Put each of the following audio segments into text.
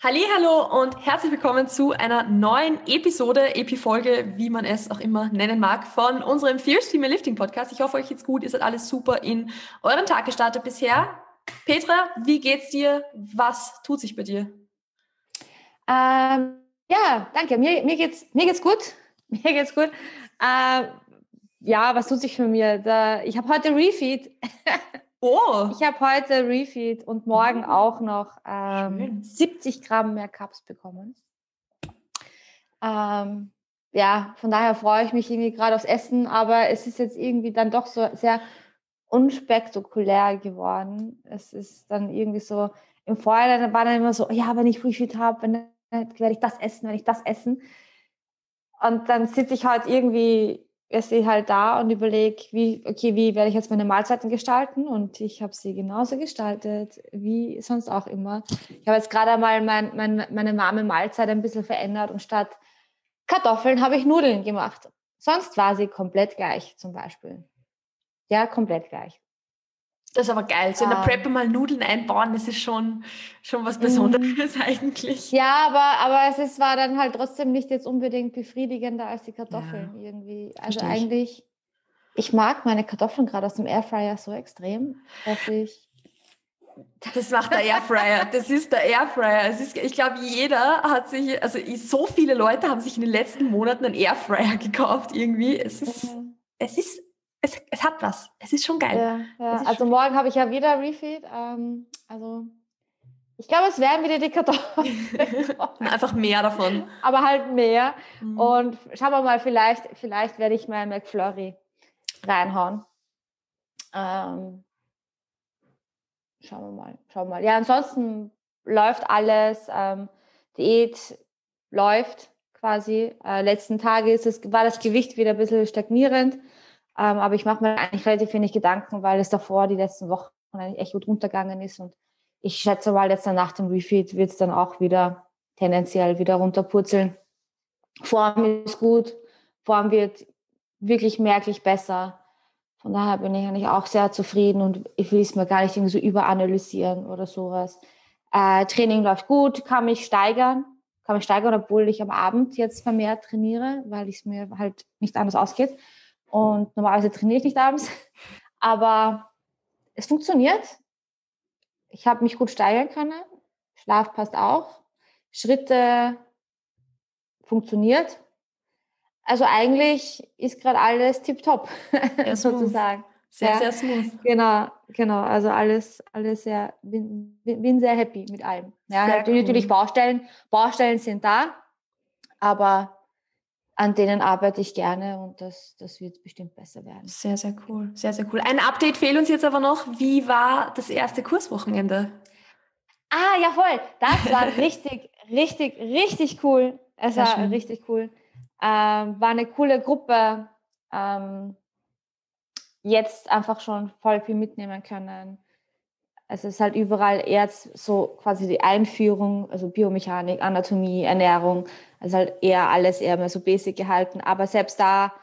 Hallihallo und herzlich willkommen zu einer neuen Episode, Epifolge, wie man es auch immer nennen mag, von unserem Fierce Female Lifting Podcast. Ich hoffe, euch geht's gut, ihr seid alles super in euren Tag gestartet bisher. Petra, wie geht's dir? Was tut sich bei dir? Ja, danke. Mir geht's gut. Ja, was tut sich für mir? Ich habe heute Refeed. Oh. Ich habe heute Refeed und morgen auch noch 70 Gramm mehr Carbs bekommen. Ja, von daher freue ich mich irgendwie gerade aufs Essen, aber es ist jetzt irgendwie dann doch so sehr unspektakulär geworden. Es ist dann irgendwie so, im Vorhinein war dann immer so, ja, wenn ich Refeed habe, werde ich das essen, Und dann sitze ich halt irgendwie... Ich stehe halt da und überlege, wie werde ich jetzt meine Mahlzeiten gestalten? Und ich habe sie genauso gestaltet, wie sonst auch immer. Ich habe jetzt gerade einmal meine warme Mahlzeit ein bisschen verändert und statt Kartoffeln habe ich Nudeln gemacht. Sonst war sie komplett gleich, zum Beispiel. Ja, komplett gleich. Das ist aber geil. So in der Prep mal Nudeln einbauen, das ist schon was Besonderes eigentlich. Ja, aber war dann halt trotzdem nicht jetzt unbedingt befriedigender als die Kartoffeln irgendwie. Also eigentlich, ich mag meine Kartoffeln gerade aus dem Airfryer so extrem, dass ich... Das macht der Airfryer. Das ist der Airfryer. Ich glaube, jeder hat sich... Also so viele Leute haben sich in den letzten Monaten einen Airfryer gekauft irgendwie. Es hat was. Es ist schon geil. Ja. Also morgen habe ich ja wieder Refeed. Also ich glaube, es werden wieder die Kartoffeln. Einfach mehr davon. Aber halt mehr. Mhm. Und schauen wir mal, vielleicht werde ich mal McFlurry reinhauen. Schauen wir mal. Ja, ansonsten läuft alles. Diät läuft quasi. Letzten Tage war das Gewicht wieder ein bisschen stagnierend. Aber ich mache mir eigentlich relativ wenig Gedanken, weil es davor die letzten Wochen eigentlich echt gut runtergegangen ist. Und ich schätze mal, jetzt dann nach dem Refeed wird es dann auch wieder tendenziell wieder runterpurzeln. Form ist gut, Form wird wirklich merklich besser. Von daher bin ich eigentlich auch sehr zufrieden und ich will es mir gar nicht irgendwie so überanalysieren oder sowas. Training läuft gut, kann mich steigern, obwohl ich am Abend jetzt vermehrt trainiere, weil es mir halt nicht anders ausgeht. Und normalerweise trainiere ich nicht abends, aber es funktioniert. Ich habe mich gut steigern können. Schlaf passt auch. Schritte funktioniert. Also eigentlich ist gerade alles tipptopp, sozusagen. Sehr smooth. Genau. Also alles sehr, bin sehr happy mit allem. Ja, natürlich Baustellen sind da, aber an denen arbeite ich gerne und das wird bestimmt besser werden. Sehr, sehr cool. Ein Update fehlt uns jetzt aber noch. Wie war das erste Kurswochenende? Ah, ja voll. Das war richtig cool. Es war schön. Richtig cool. War eine coole Gruppe. Jetzt einfach schon voll viel mitnehmen können. Es ist halt überall jetzt so quasi die Einführung, also Biomechanik, Anatomie, Ernährung, also halt eher mehr so basic gehalten. Aber selbst da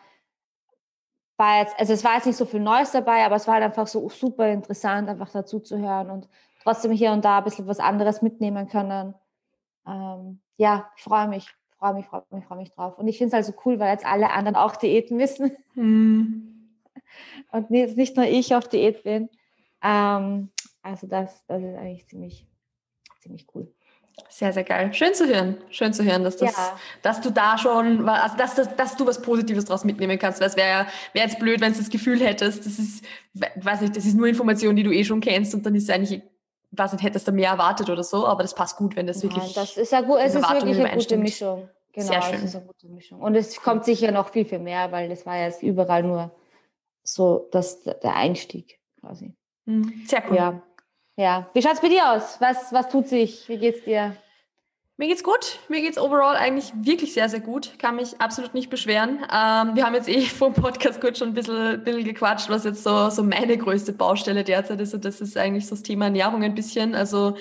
war jetzt, also es war jetzt nicht so viel Neues dabei, aber es war halt einfach so super interessant, einfach dazu zu hören und trotzdem hier und da ein bisschen was anderes mitnehmen können. Ja, ich freue mich drauf. Und ich finde es halt so cool, weil jetzt alle anderen auch Diäten müssen. Und jetzt nicht nur ich auf Diät bin. Also das ist eigentlich ziemlich cool. Sehr, sehr geil. Schön zu hören, dass du da schon, also dass du was Positives daraus mitnehmen kannst. Weil es wäre jetzt blöd, wenn du das Gefühl hättest, das ist, weiß nicht, das ist nur Information, die du eh schon kennst und dann ist es eigentlich, weiß nicht, hättest du mehr erwartet oder so, aber das passt gut, wenn das wirklich. Das ist ja gut, es ist wirklich eine gute Mischung. Genau, sehr schön. Es ist eine gute Mischung. Und es kommt sicher noch viel mehr, weil das war jetzt überall nur so der Einstieg quasi. Sehr cool. Ja, wie schaut's bei dir aus? Was tut sich? Wie geht's dir? Mir geht's gut. Mir geht's overall eigentlich wirklich sehr, sehr gut. Kann mich absolut nicht beschweren. Wir haben jetzt vor dem Podcast kurz schon ein bisschen gequatscht, was jetzt so meine größte Baustelle derzeit ist. Und das ist eigentlich so das Thema Ernährung ein bisschen. Also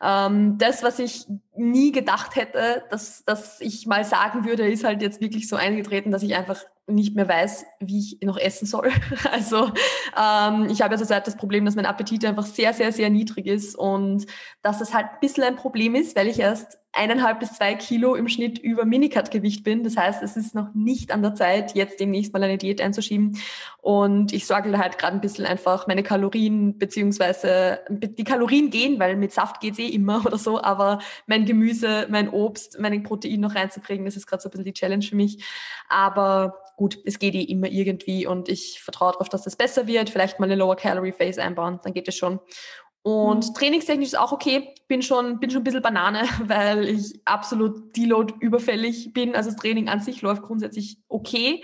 das, was ich nie gedacht hätte, dass ich mal sagen würde, ist halt jetzt wirklich so eingetreten, dass ich einfach nicht mehr weiß, wie ich noch essen soll. Also ich habe ja zurzeit das Problem, dass mein Appetit einfach sehr, sehr, sehr niedrig ist und dass das halt ein bisschen ein Problem ist, weil ich erst 1,5 bis 2 Kilo im Schnitt über Minicut-Gewicht bin. Das heißt, es ist noch nicht an der Zeit, jetzt demnächst mal eine Diät einzuschieben. Und ich sorge da halt gerade ein bisschen einfach meine Kalorien, beziehungsweise die Kalorien gehen, weil mit Saft geht's eh immer oder so, aber mein Gemüse, mein Obst, mein Protein noch reinzukriegen, das ist gerade so ein bisschen die Challenge für mich. Aber gut, es geht eh immer irgendwie und ich vertraue darauf, dass das besser wird. Vielleicht mal eine Lower-Calorie-Phase einbauen, dann geht es schon. Und trainingstechnisch ist auch okay, bin schon ein bisschen Banane, weil ich absolut deload-überfällig bin. Also das Training an sich läuft grundsätzlich okay,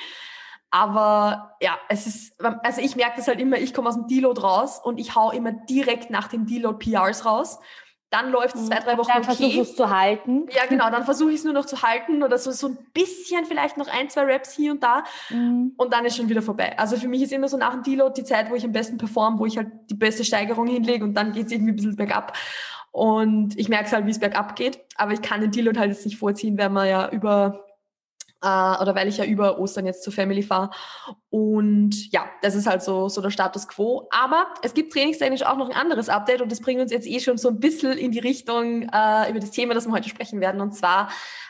aber ja, es ist, also ich merke das halt immer, ich komme aus dem Deload raus und ich hau immer direkt nach den Deload-PRs raus. Dann läuft es 2-3 Wochen okay. Dann versuche ich es zu halten. Ja, genau, dann versuche ich es nur noch zu halten oder so ein bisschen vielleicht noch 1-2 Reps hier und da und dann ist schon wieder vorbei. Also für mich ist immer so nach dem Deload die Zeit, wo ich am besten performe, wo ich halt die beste Steigerung hinlege und dann geht es irgendwie ein bisschen bergab. Und ich merke es halt, wie es bergab geht, aber ich kann den Deload halt jetzt nicht vorziehen, weil man ja weil ich ja über Ostern jetzt zur Family fahre. Und ja, das ist halt so der Status quo. Aber es gibt trainingstechnisch auch noch ein anderes Update und das bringt uns jetzt eh schon so ein bisschen in die Richtung über das Thema, das wir heute sprechen werden. Und zwar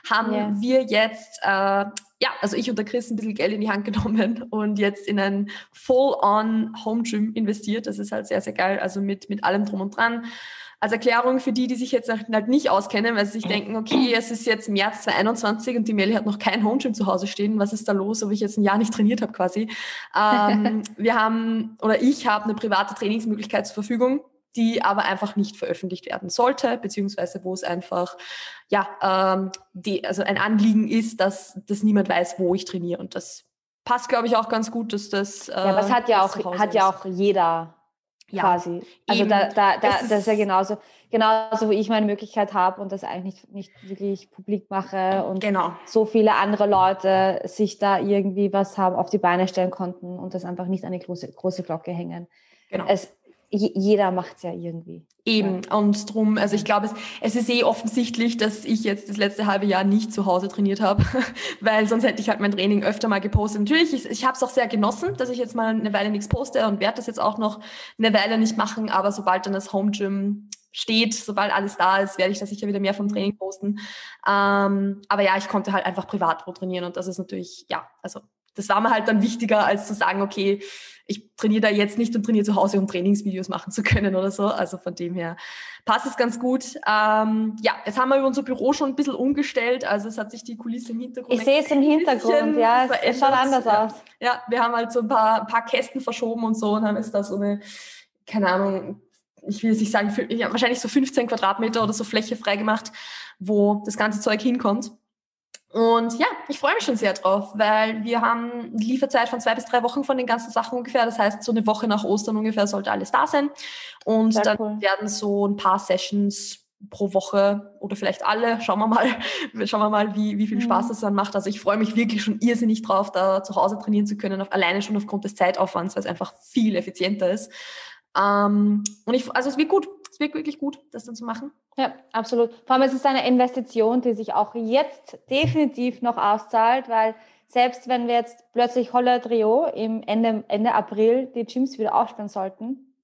haben wir jetzt, also ich und der Chris ein bisschen Geld in die Hand genommen und jetzt in ein Full-on Home Gym investiert. Das ist halt sehr, sehr geil, also mit allem drum und dran. Als Erklärung für die sich jetzt halt nicht auskennen, weil sie sich denken, okay, es ist jetzt März 2021 und die Meli hat noch kein Home Gym zu Hause stehen. Was ist da los, ob ich jetzt ein Jahr nicht trainiert habe quasi? Ich habe eine private Trainingsmöglichkeit zur Verfügung, die aber einfach nicht veröffentlicht werden sollte, beziehungsweise wo es einfach ein Anliegen ist, dass niemand weiß, wo ich trainiere. Und das passt, glaube ich, auch ganz gut, dass das das hat ja auch jeder. Ja, quasi. Also eben, das ist ja genauso wie ich meine Möglichkeit habe und das eigentlich nicht wirklich publik mache und so viele andere Leute sich da irgendwie was haben auf die Beine stellen konnten und das einfach nicht an die große Glocke hängen. Genau. Jeder macht es ja irgendwie. Eben, und drum, also ich glaube, es ist eh offensichtlich, dass ich jetzt das letzte halbe Jahr nicht zu Hause trainiert habe, weil sonst hätte ich halt mein Training öfter mal gepostet. Natürlich, ich habe es auch sehr genossen, dass ich jetzt mal eine Weile nichts poste und werde das jetzt auch noch eine Weile nicht machen, aber sobald dann das Home Gym steht, sobald alles da ist, werde ich da sicher wieder mehr vom Training posten. Aber ja, ich konnte halt einfach privat wo trainieren und das ist natürlich, das war mir halt dann wichtiger, als zu sagen, okay, ich trainiere da jetzt nicht und trainiere zu Hause, um Trainingsvideos machen zu können oder so. Also von dem her passt es ganz gut. Jetzt haben wir über unser Büro schon ein bisschen umgestellt. Also es hat sich die Kulisse im Hintergrund verändert. Ich sehe es im Hintergrund, ja. Es schaut anders aus. Ja, wir haben halt so ein paar Kästen verschoben und so und haben jetzt da so eine, keine Ahnung, ich will jetzt nicht sagen, wahrscheinlich so 15 Quadratmeter oder so Fläche freigemacht, wo das ganze Zeug hinkommt. Und ja, ich freue mich schon sehr drauf, weil wir haben Lieferzeit von 2 bis 3 Wochen von den ganzen Sachen ungefähr. Das heißt, so eine Woche nach Ostern ungefähr sollte alles da sein. Und sehr dann cool. Werden so ein paar Sessions pro Woche oder vielleicht alle. Schauen wir mal, wie viel Spaß das dann macht. Also ich freue mich wirklich schon irrsinnig drauf, da zu Hause trainieren zu können, alleine schon aufgrund des Zeitaufwands, weil es einfach viel effizienter ist. Es wird gut. Es wirkt wirklich gut, das dann zu machen. Ja, absolut. Vor allem ist es eine Investition, die sich auch jetzt definitiv noch auszahlt, weil selbst wenn wir jetzt plötzlich Holla Trio im Ende April die Gyms wieder aufsperren sollten,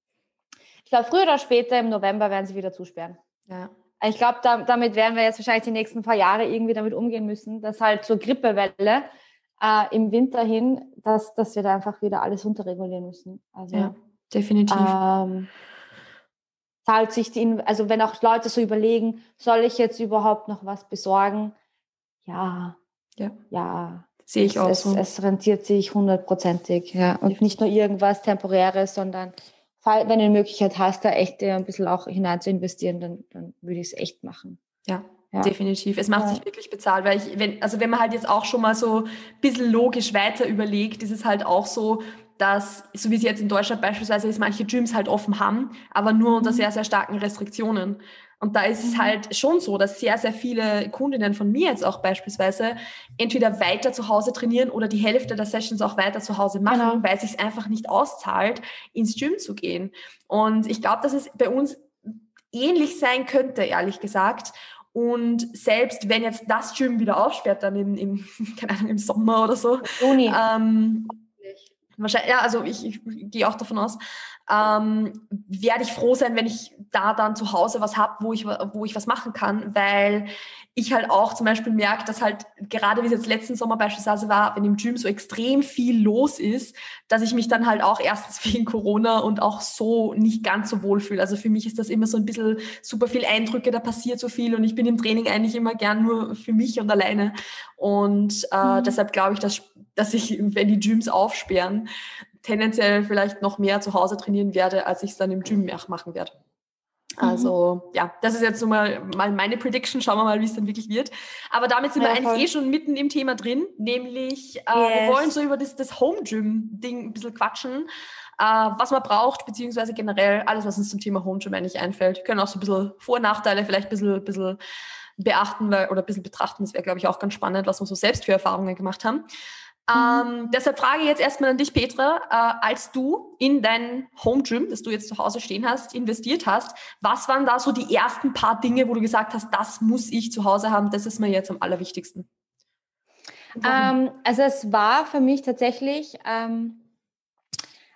ich glaube, früher oder später im November werden sie wieder zusperren. Ja. Ich glaube, damit werden wir jetzt wahrscheinlich die nächsten paar Jahre irgendwie damit umgehen müssen, dass halt zur Grippewelle im Winter hin, dass wir da einfach wieder alles runterregulieren müssen. Also, ja, definitiv. Zahlt sich also wenn auch Leute so überlegen, soll ich jetzt überhaupt noch was besorgen? Ja. Sehe ich auch so. Es rentiert sich 100%, ja. Und nicht nur irgendwas Temporäres, sondern wenn du die Möglichkeit hast, da echt ein bisschen auch hinein zu investieren, dann würde ich es echt machen. Ja, definitiv. Es macht sich wirklich bezahlt, weil wenn man halt jetzt auch schon mal so ein bisschen logisch weiter überlegt, ist es halt auch so, dass, so wie es jetzt in Deutschland beispielsweise ist, manche Gyms halt offen haben, aber nur unter sehr, sehr starken Restriktionen. Und da ist es halt schon so, dass sehr, sehr viele Kundinnen von mir jetzt auch beispielsweise entweder weiter zu Hause trainieren oder die Hälfte der Sessions auch weiter zu Hause machen, weil es sich einfach nicht auszahlt, ins Gym zu gehen. Und ich glaube, dass es bei uns ähnlich sein könnte, ehrlich gesagt. Und selbst wenn jetzt das Gym wieder aufsperrt, dann im Sommer oder so. Juni. Wahrscheinlich, ja, also ich gehe auch davon aus, werde ich froh sein, wenn ich da dann zu Hause was habe, wo ich was machen kann, weil ich halt auch zum Beispiel merke, dass halt gerade wie es jetzt letzten Sommer beispielsweise war, wenn im Gym so extrem viel los ist, dass ich mich dann halt auch erstens wegen Corona und auch so nicht ganz so wohl fühle. Also für mich ist das immer so ein bisschen super viel Eindrücke, da passiert so viel und ich bin im Training eigentlich immer gern nur für mich und alleine. Und deshalb glaube ich, dass ich, wenn die Gyms aufsperren, tendenziell vielleicht noch mehr zu Hause trainieren werde, als ich es dann im Gym machen werde. Also ja, das ist jetzt so mal meine Prediction. Schauen wir mal, wie es dann wirklich wird. Aber damit sind wir eigentlich voll. Eh schon mitten im Thema drin, nämlich wir wollen so über das Home-Gym-Ding ein bisschen quatschen, was man braucht, beziehungsweise generell alles, was uns zum Thema Home-Gym eigentlich einfällt. Wir können auch so ein bisschen Vor- und Nachteile vielleicht ein bisschen beachten oder ein bisschen betrachten. Das wäre, glaube ich, auch ganz spannend, was wir so selbst für Erfahrungen gemacht haben. Deshalb frage ich jetzt erstmal an dich, Petra, als du in dein Home Gym, das du jetzt zu Hause stehen hast, investiert hast, was waren da so die ersten paar Dinge, wo du gesagt hast, das muss ich zu Hause haben, das ist mir jetzt am allerwichtigsten? Also es war für mich tatsächlich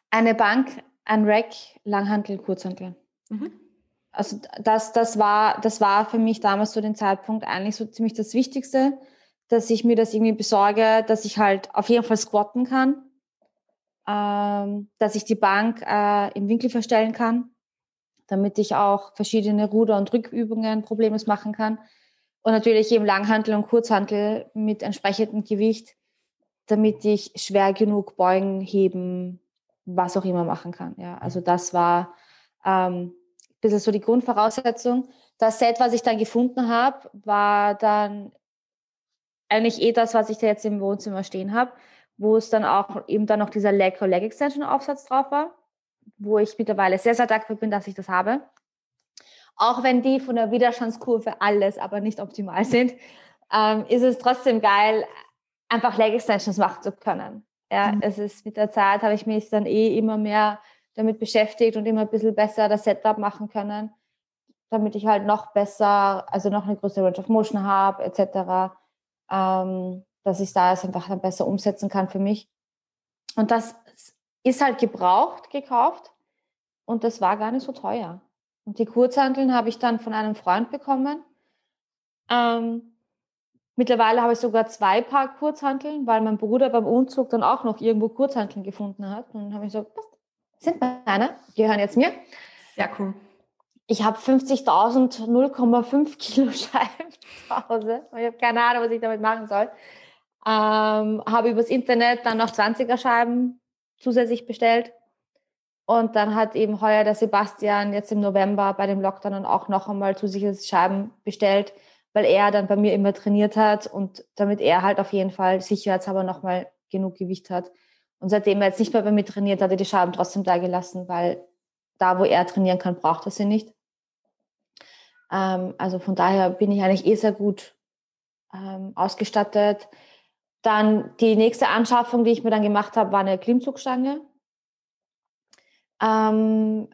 eine Bank, ein Rack, Langhantel, Kurzhantel. Mhm. Also das war für mich damals zu dem Zeitpunkt eigentlich so ziemlich das Wichtigste, dass ich mir das irgendwie besorge, dass ich halt auf jeden Fall squatten kann, dass ich die Bank im Winkel verstellen kann, damit ich auch verschiedene Ruder- und Rückübungen problemlos machen kann und natürlich eben Langhantel und Kurzhantel mit entsprechendem Gewicht, damit ich schwer genug beugen, heben, was auch immer machen kann. Ja, also das war ein bisschen so die Grundvoraussetzung. Das Set, was ich dann gefunden habe, war dann eigentlich das, was ich da jetzt im Wohnzimmer stehen habe, wo es dann auch eben dann noch dieser Leg-Extension-Aufsatz drauf war, wo ich mittlerweile sehr, sehr dankbar bin, dass ich das habe. Auch wenn die von der Widerstandskurve alles aber nicht optimal sind, ist es trotzdem geil, einfach Leg-Extensions machen zu können. Ja, Es ist mit der Zeit, habe ich mich dann immer mehr damit beschäftigt und immer ein bisschen besser das Setup machen können, damit ich halt noch besser, also noch eine größere Range of Motion habe, etc., dass ich da es einfach dann besser umsetzen kann für mich. Und das ist halt gekauft und das war gar nicht so teuer. Und die Kurzhanteln habe ich dann von einem Freund bekommen. Mittlerweile habe ich sogar 2 Paar Kurzhanteln, weil mein Bruder beim Umzug dann auch noch irgendwo Kurzhanteln gefunden hat. Und dann habe ich gesagt, sind meine, gehören jetzt mir. Sehr cool. Ich habe 50.000 0,5 Kilo Scheiben zu Hause. Ich habe keine Ahnung, was ich damit machen soll. Habe übers Internet dann noch 20er Scheiben zusätzlich bestellt. Und dann hat eben heuer der Sebastian jetzt im November bei dem Lockdown dann auch noch einmal zusätzliche Scheiben bestellt, weil er dann bei mir immer trainiert hat und damit er halt auf jeden Fall sicherheitshalber nochmal genug Gewicht hat. Und seitdem er jetzt nicht mehr bei mir trainiert, hat er die Scheiben trotzdem da gelassen, weil da, wo er trainieren kann, braucht er sie nicht. Also von daher bin ich eigentlich sehr gut ausgestattet. Dann die nächste Anschaffung, die ich mir dann gemacht habe, war eine Klimmzugstange. Weil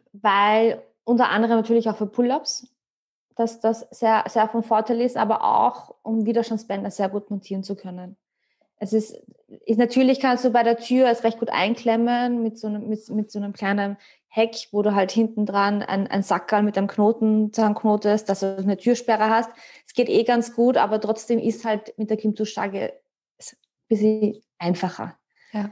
unter anderem natürlich auch für Pull-Ups, dass das sehr, sehr von Vorteil ist, aber auch, um Widerstandsbänder sehr gut montieren zu können. Es ist natürlich, kannst du bei der Tür es recht gut einklemmen mit so einem kleinen Heck, wo du halt hinten dran einen Sackerl mit einem Knoten zusammenknotest, dass du eine Türsperre hast. Es geht ganz gut, aber trotzdem ist halt mit der Klimmzugstange ein bisschen einfacher. Ja.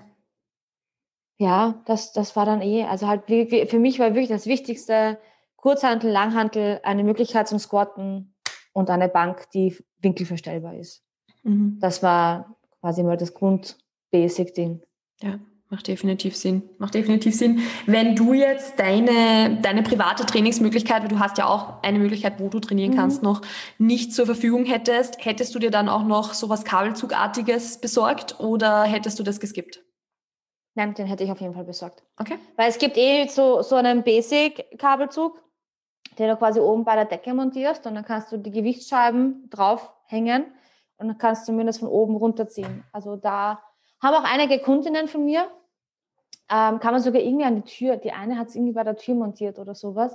Ja, das war dann also halt für mich war wirklich das Wichtigste Kurzhantel, Langhantel, eine Möglichkeit zum Squatten und eine Bank, die winkelverstellbar ist. Mhm. Das war quasi mal das Grund-Basic-Ding. Ja, macht definitiv Sinn. Wenn du jetzt deine private Trainingsmöglichkeit, weil du hast ja auch eine Möglichkeit, wo du trainieren kannst, noch nicht zur Verfügung hättest du dir dann auch noch sowas Kabelzugartiges besorgt oder hättest du das geskippt? Nein, den hätte ich auf jeden Fall besorgt. Okay. Weil es gibt so einen Basic-Kabelzug, den du quasi oben bei der Decke montierst und dann kannst du die Gewichtsscheiben draufhängen. Und dann kannst du zumindest von oben runterziehen. Also da haben auch einige Kundinnen von mir, kann man sogar irgendwie an die Tür, die eine hat es irgendwie bei der Tür montiert oder sowas.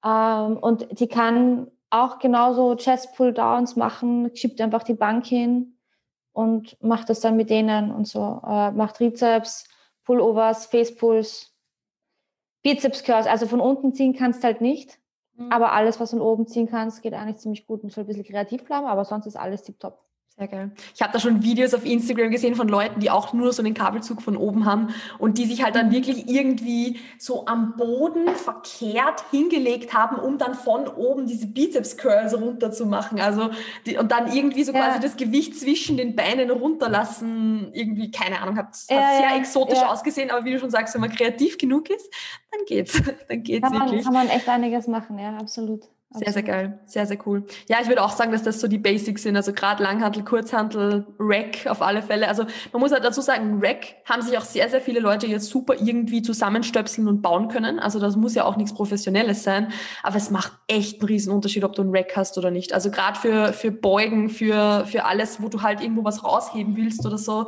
Und die kann auch genauso Chest-Pull-Downs machen, schiebt einfach die Bank hin und macht das dann mit denen und so. Macht Trizeps, Pullovers, Facepulls, Bizeps-Curls. Also von unten ziehen kannst du halt nicht, aber alles, was von oben ziehen kannst, geht eigentlich ziemlich gut. Muss halt ein bisschen kreativ bleiben, aber sonst ist alles tiptop. Sehr geil. Ich habe da schon Videos auf Instagram gesehen von Leuten, die auch nur so einen Kabelzug von oben haben und die sich halt dann wirklich irgendwie so am Boden verkehrt hingelegt haben, um dann von oben diese Bizeps-Curls runter zu machen. Also und dann irgendwie so quasi das Gewicht zwischen den Beinen runterlassen. Irgendwie, keine Ahnung, hat sehr exotisch ausgesehen, aber wie du schon sagst, wenn man kreativ genug ist, dann geht's. Dann geht's wirklich. Kann man echt einiges machen, ja, absolut. Sehr, sehr geil. Sehr, sehr cool. Ja, ich würde auch sagen, dass das so die Basics sind. Also gerade Langhantel, Kurzhantel, Rack auf alle Fälle. Also man muss halt dazu sagen, Rack haben sich auch sehr, sehr viele Leute jetzt super irgendwie zusammenstöpseln und bauen können. Also das muss ja auch nichts Professionelles sein. Aber es macht echt einen riesen Unterschied, ob du einen Rack hast oder nicht. Also gerade für Beugen, für alles, wo du halt irgendwo was rausheben willst oder so,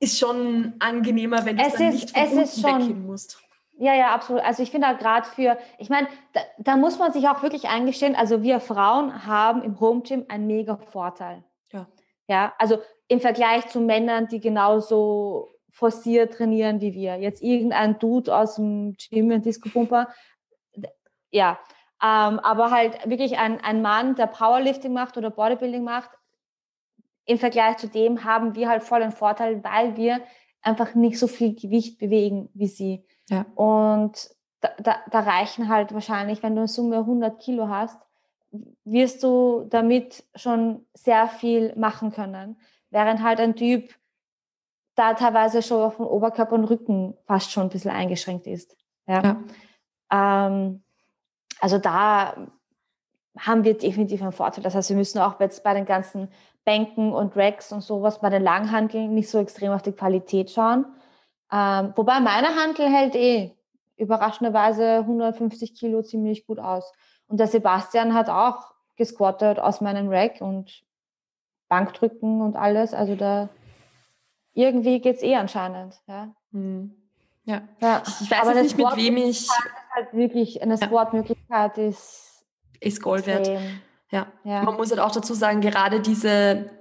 ist schon angenehmer, wenn du es dann nicht von unten wegheben musst. Ja, ja, absolut. Also ich finde da gerade da muss man sich auch wirklich eingestehen, also wir Frauen haben im Home Gym einen mega Vorteil. Ja. Ja, also im Vergleich zu Männern, die genauso forciert trainieren wie wir. Jetzt irgendein Dude aus dem Gym, ein Disco-Pumper, ja. Aber halt wirklich ein Mann, der Powerlifting macht oder Bodybuilding macht, im Vergleich zu dem haben wir halt voll einen Vorteil, weil wir einfach nicht so viel Gewicht bewegen wie sie. Ja. Und da reichen halt wahrscheinlich, wenn du in Summe 100 Kilo hast, wirst du damit schon sehr viel machen können. Während halt ein Typ da teilweise schon auf den Oberkörper und Rücken fast schon ein bisschen eingeschränkt ist. Ja. Ja. Also da haben wir definitiv einen Vorteil. Das heißt, wir müssen auch jetzt bei den ganzen Bänken und Racks und sowas, bei den Langhanteln nicht so extrem auf die Qualität schauen. Wobei meine Hantel hält überraschenderweise 150 Kilo ziemlich gut aus. Und der Sebastian hat auch gesquattet aus meinem Rack und Bankdrücken und alles. Also da irgendwie geht's anscheinend. Ja. Hm. Ja. Ja. Ich weiß aber nicht, mit wem ich... Halt wirklich eine Sportmöglichkeit ist Gold wert. Ja, man muss halt auch dazu sagen, gerade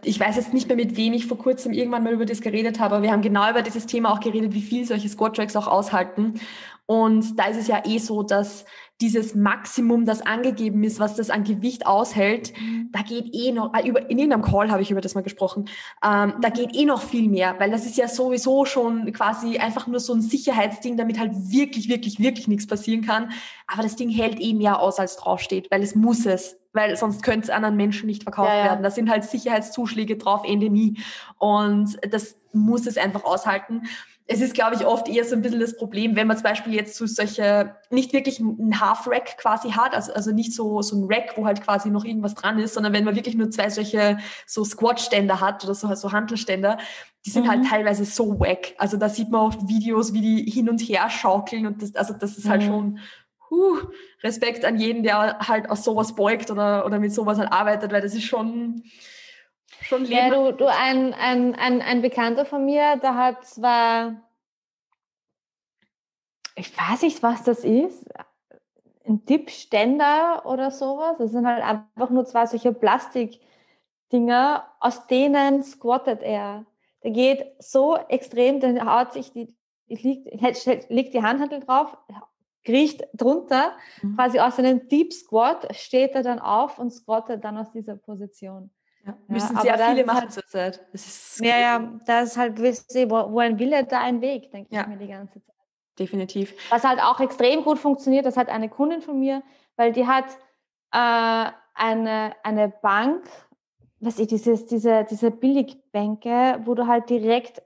ich weiß jetzt nicht mehr, mit wem ich vor kurzem irgendwann mal über das geredet habe, aber wir haben genau über dieses Thema auch geredet, wie viel solche Squat-Tracks auch aushalten. Und da ist es ja so, dass dieses Maximum, das angegeben ist, was das an Gewicht aushält, da geht noch, in irgendeinem Call habe ich über das mal gesprochen, da geht noch viel mehr, weil das ist ja sowieso schon quasi einfach nur so ein Sicherheitsding, damit halt wirklich, wirklich, wirklich nichts passieren kann. Aber das Ding hält mehr aus, als draufsteht, weil es muss es. Weil sonst könnte es anderen Menschen nicht verkauft werden. Da sind halt Sicherheitszuschläge drauf, Ende nie. Und das muss es einfach aushalten. Es ist, glaube ich, oft eher so ein bisschen das Problem, wenn man zum Beispiel jetzt so solche, nicht wirklich ein Half-Rack quasi hat, also nicht so ein Rack, wo halt quasi noch irgendwas dran ist, sondern wenn man wirklich nur zwei solche so Squat-Ständer hat oder so Hantelständer, die sind halt teilweise so wack. Also da sieht man oft Videos, wie die hin und her schaukeln und das ist halt schon... Respekt an jeden, der halt aus sowas beugt oder mit sowas halt arbeitet, weil das ist schon Leben. Ja, du ein Bekannter von mir, der hat zwar, ich weiß nicht, was das ist, ein Dip-Ständer oder sowas. Das sind halt einfach nur zwei solche Plastikdinger, aus denen squattet er. Der geht so extrem, dann haut sich legt die Handhandel drauf, kriecht drunter, quasi aus einem Deep Squat, steht er dann auf und squattet dann aus dieser Position. Ja, müssen sehr viele machen halt, zurzeit. Da ist halt, wo ein Wille, da ein Weg, denke ich mir die ganze Zeit. Definitiv. Was halt auch extrem gut funktioniert, das hat eine Kundin von mir, weil die hat eine Bank, diese Billigbänke, wo du halt direkt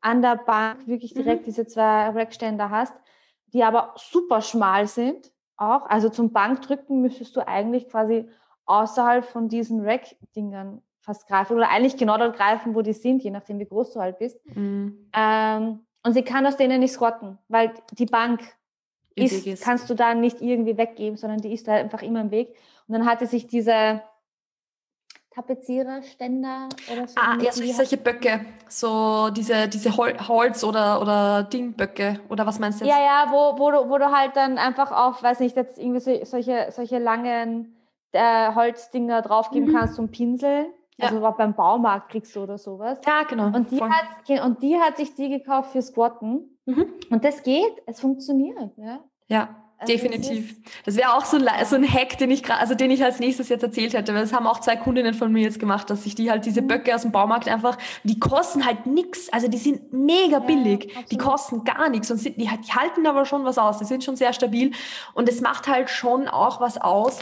an der Bank wirklich direkt diese zwei Rackständer hast, die aber super schmal sind auch. Also zum Bankdrücken müsstest du eigentlich quasi außerhalb von diesen Rack-Dingern fast greifen oder eigentlich genau dort greifen, wo die sind, je nachdem, wie groß du halt bist. Mhm. Und sie kann aus denen nicht squatten, weil die Bank ist, kannst du da nicht irgendwie weggeben, sondern die ist da einfach immer im Weg. Und dann hatte sich diese Tapeziererständer oder so. Solche Böcke, so diese Holz- oder Dingböcke, oder was meinst du jetzt? Ja, wo du halt dann einfach auf, weiß nicht, jetzt irgendwie solche langen Holzdinger draufgeben kannst zum Pinsel. Ja. Also beim Baumarkt kriegst du oder sowas. Ja, genau. Und die hat sich die gekauft für Squatten. Mhm. Und das geht, es funktioniert. Ja, ja, also definitiv. Das wäre auch so ein Hack, den ich als nächstes jetzt erzählt hätte, weil das haben auch 2 Kundinnen von mir jetzt gemacht, dass ich die halt diese Böcke aus dem Baumarkt einfach, die kosten halt nichts, also die sind mega billig, absolut. Die kosten gar nichts und sind, die halten aber schon was aus, die sind schon sehr stabil und es macht halt schon auch was aus,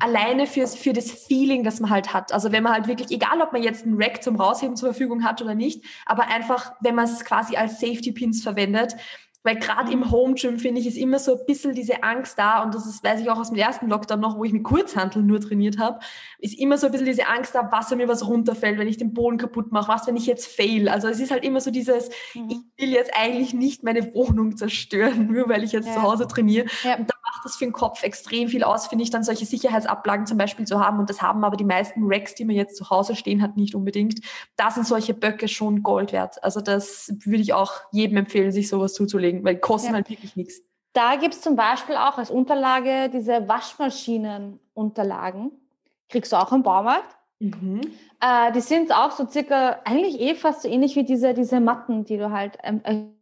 alleine für das Feeling, das man halt hat. Also wenn man halt wirklich, egal ob man jetzt einen Rack zum Rausheben zur Verfügung hat oder nicht, aber einfach, wenn man es quasi als Safety Pins verwendet, weil gerade im Home Gym, finde ich, ist immer so ein bisschen diese Angst da und das ist, weiß ich auch aus dem ersten Lockdown noch, wo ich mit Kurzhanteln nur trainiert habe, ist immer so ein bisschen diese Angst da, was, wenn mir was runterfällt, wenn ich den Boden kaputt mache, was, wenn ich jetzt fail. Also es ist halt immer so dieses, ich will jetzt eigentlich nicht meine Wohnung zerstören, nur weil ich jetzt zu Hause trainiere. Ja. Und da macht das für den Kopf extrem viel aus, finde ich, dann solche Sicherheitsablagen zum Beispiel zu haben und das haben aber die meisten Racks, die man jetzt zu Hause stehen hat, nicht unbedingt. Da sind solche Böcke schon Gold wert. Also das würde ich auch jedem empfehlen, sich sowas zuzulegen, weil die kosten halt wirklich nichts. Da gibt es zum Beispiel auch als Unterlage diese Waschmaschinenunterlagen. Kriegst du auch im Baumarkt. Mhm. Die sind auch so circa, eigentlich fast so ähnlich wie diese Matten, die du halt im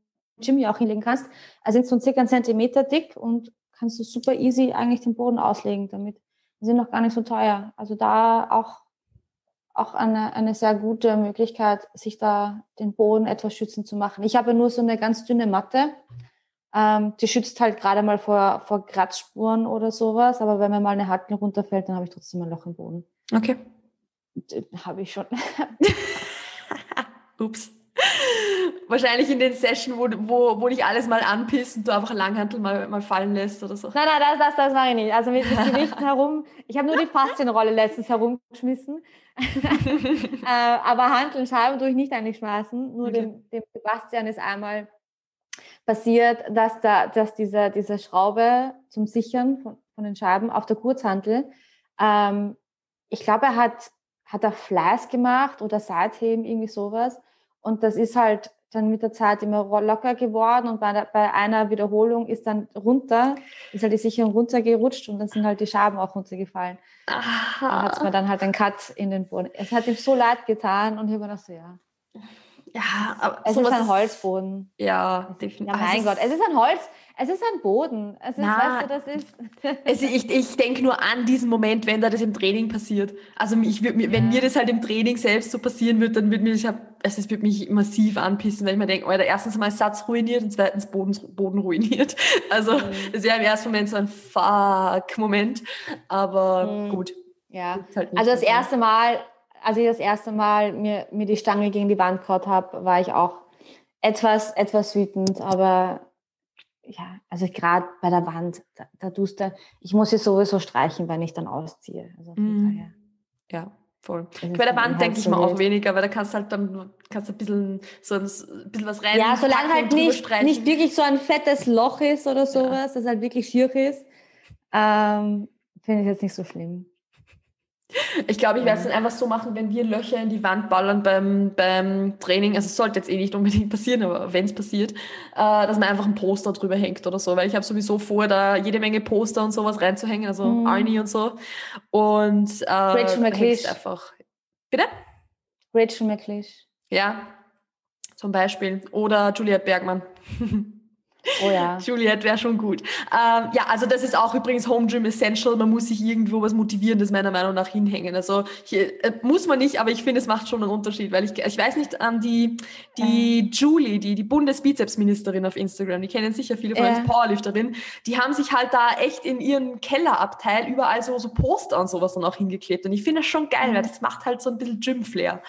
Gym ja auch hinlegen kannst. Also sind so circa 1 Zentimeter dick und kannst du super easy eigentlich den Boden auslegen damit. Die sind noch gar nicht so teuer. Also da auch eine sehr gute Möglichkeit, sich da den Boden etwas schützend zu machen. Ich habe nur so eine ganz dünne Matte, die schützt halt gerade mal vor Kratzspuren oder sowas, aber wenn mir mal eine Haken runterfällt, dann habe ich trotzdem ein Loch im Boden. Okay. Habe ich schon. Ups. Wahrscheinlich in den Sessions, wo dich alles mal anpisst und du einfach Langhantel mal fallen lässt oder so. Nein, das mache ich nicht. Also mit Gewichten herum. Ich habe nur die Faszienrolle letztens herumgeschmissen. Aber Hantel und Scheiben tue ich nicht eigentlich schmeißen. Nur dem Sebastian ist einmal passiert, dass diese Schraube zum Sichern von den Scheiben auf der Kurzhantel, ich glaube, hat er Fleiß gemacht oder Seitheben, irgendwie sowas. Und das ist halt dann mit der Zeit immer locker geworden und bei einer Wiederholung ist halt die Sicherung runtergerutscht und dann sind halt die Schaben auch runtergefallen. Aha. Da hat es mir dann halt einen Cut in den Boden. Es hat ihm so leid getan und ich war noch so, Ja, aber es ist ein Holzboden. Ja, definitiv. Ja, mein Gott, es ist ein Holz, es ist ein Boden. Es ist, weißt du, das ist... ich denke nur an diesen Moment, wenn da das im Training passiert. Also wenn mir das halt im Training selbst so passieren würde, dann würde mich massiv anpissen, weil ich mir denke, Alter, erstens mal Satz ruiniert und zweitens Boden ruiniert. Also das wäre im ersten Moment so ein Fuck-Moment. Aber gut. Ja, halt also das erste Mal... Als ich das erste Mal mir die Stange gegen die Wand gehauen habe, war ich auch etwas wütend. Aber ja, also gerade bei der Wand, da tust du, ich muss sie sowieso streichen, wenn ich dann ausziehe. Also daher. Ja, voll. Also bei der Wand denke ich mir auch weniger, weil da kannst du halt dann ein bisschen was rein. Ja, solange halt nicht wirklich so ein fettes Loch ist oder sowas, das halt wirklich schier ist, finde ich jetzt nicht so schlimm. Ich glaube, ich werde es dann einfach so machen, wenn wir Löcher in die Wand ballern beim Training, also es sollte jetzt nicht unbedingt passieren, aber wenn es passiert, dass man einfach ein Poster drüber hängt oder so, weil ich habe sowieso vor, da jede Menge Poster und sowas reinzuhängen, also Arnie und so. Und Rachel McLeish. Einfach. Bitte? Rachel McLeish. Ja, zum Beispiel. Oder Juliette Bergmann. Oh ja. Juliette wäre schon gut. Ja, also das ist auch übrigens Home Gym Essential. Man muss sich irgendwo was Motivierendes meiner Meinung nach hinhängen. Also hier, muss man nicht, aber ich finde, es macht schon einen Unterschied, weil ich weiß nicht, an die Julie, die Bundesbizepsministerin auf Instagram, die kennen sicher viele von uns, Powerlifterin, die haben sich halt da echt in ihren Kellerabteil überall so Poster und sowas dann auch hingeklebt. Und ich finde das schon geil, weil das macht halt so ein bisschen Gym-Flair.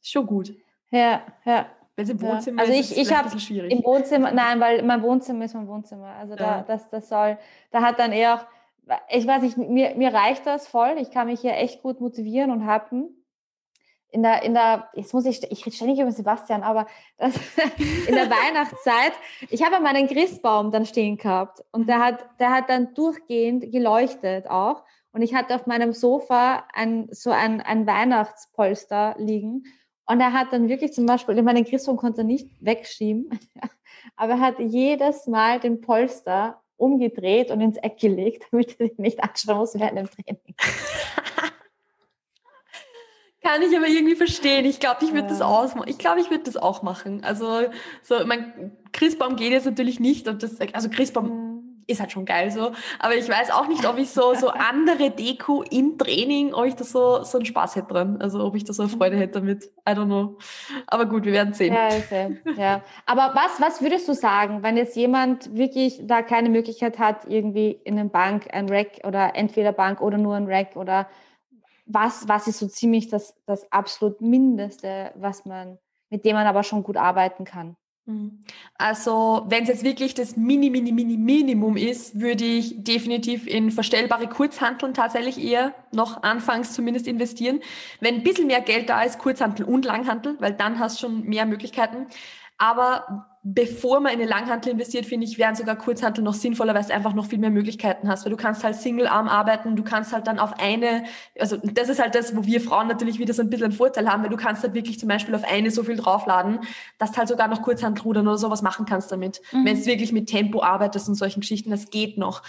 Schon gut. Ja, ja. Wenn es im Wohnzimmer also ist, ist es ein bisschen schwierig. Im Wohnzimmer, nein, weil mein Wohnzimmer ist mein Wohnzimmer. Also da hat dann eher auch, ich weiß nicht, mir reicht das voll. Ich kann mich hier echt gut motivieren und happen. Jetzt muss ich rede ständig über Sebastian, aber in der Weihnachtszeit, ich habe meinen Christbaum dann stehen gehabt und der hat dann durchgehend geleuchtet auch und ich hatte auf meinem Sofa ein Weihnachtspolster liegen. Und er hat dann wirklich zum Beispiel, ich meine, den Christbaum konnte er nicht wegschieben, aber er hat jedes Mal den Polster umgedreht und ins Eck gelegt, damit ich dich nicht anschauen muss während dem Training. Kann ich aber irgendwie verstehen. Ich glaube, ich würde das auch machen. Also so, mein Christbaum geht jetzt natürlich nicht. Und das, also Christbaum ist halt schon geil so. Aber ich weiß auch nicht, ob ich so andere Deko im Training, ob ich da so einen Spaß hätte dran. Also ob ich da so eine Freude hätte damit. I don't know. Aber gut, wir werden sehen. Ja. Aber was würdest du sagen, wenn jetzt jemand wirklich da keine Möglichkeit hat, irgendwie in einem Bank ein Rack oder entweder Bank oder nur ein Rack oder... Was ist so ziemlich das absolut Mindeste, mit dem man aber schon gut arbeiten kann? Also, wenn es jetzt wirklich das Minimum ist, würde ich definitiv in verstellbare Kurzhanteln tatsächlich eher noch anfangs zumindest investieren. Wenn ein bisschen mehr Geld da ist, Kurzhantel und Langhantel, weil dann hast du schon mehr Möglichkeiten. Aber bevor man in eine Langhantel investiert, finde ich, wären sogar Kurzhantel noch sinnvoller, weil du einfach noch viel mehr Möglichkeiten hast, weil du kannst halt Single-Arm arbeiten, du kannst halt dann auf eine, also das ist halt das, wo wir Frauen natürlich wieder so ein bisschen einen Vorteil haben, weil du kannst halt wirklich zum Beispiel auf eine so viel draufladen, dass du halt sogar noch Kurzhantelrudern oder sowas machen kannst damit, wenn du wirklich mit Tempo arbeitest und solchen Geschichten, das geht noch.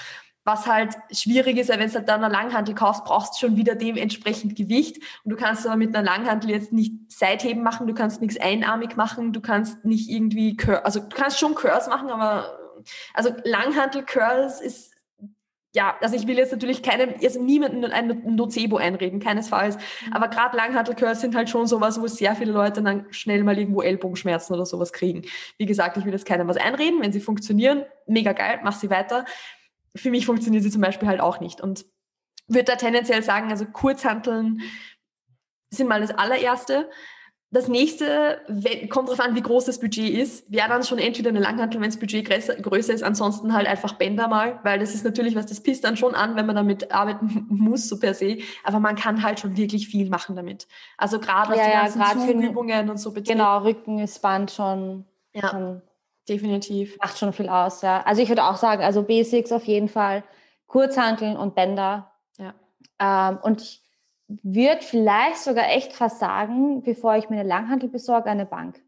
Was halt schwierig ist, wenn du halt dann eine Langhantel kaufst, brauchst du schon wieder dementsprechend Gewicht. Und du kannst aber mit einer Langhantel jetzt nicht Seitheben machen, du kannst nichts einarmig machen, du kannst nicht irgendwie du kannst schon Curls machen, aber also Langhantel-Curls ist, ja, also ich will jetzt natürlich niemanden ein Nocebo einreden, keinesfalls. Aber gerade Langhantel-Curls sind halt schon sowas, wo sehr viele Leute dann schnell mal irgendwo Ellbogenschmerzen oder sowas kriegen. Wie gesagt, ich will jetzt keinem was einreden, wenn sie funktionieren, mega geil, mach sie weiter. Für mich funktioniert sie zum Beispiel halt auch nicht. Und würde da tendenziell sagen, also Kurzhanteln sind mal das allererste. Das nächste, kommt drauf an, wie groß das Budget ist, wäre dann schon entweder eine Langhantel, wenn das Budget größer ist, ansonsten halt einfach Bänder mal, weil das ist natürlich was, das pisst dann schon an, wenn man damit arbeiten muss, so per se, aber man kann halt schon wirklich viel machen damit. Also gerade was die ganzen Zugübungen und so betrifft. Genau, Rücken ist Band schon... Ja. Schon definitiv. Macht schon viel aus, ja. Also ich würde auch sagen, also Basics auf jeden Fall, Kurzhanteln und Bänder. Ja. Und ich würde vielleicht sogar echt fast sagen, bevor ich mir eine Langhantel besorge, eine Bank.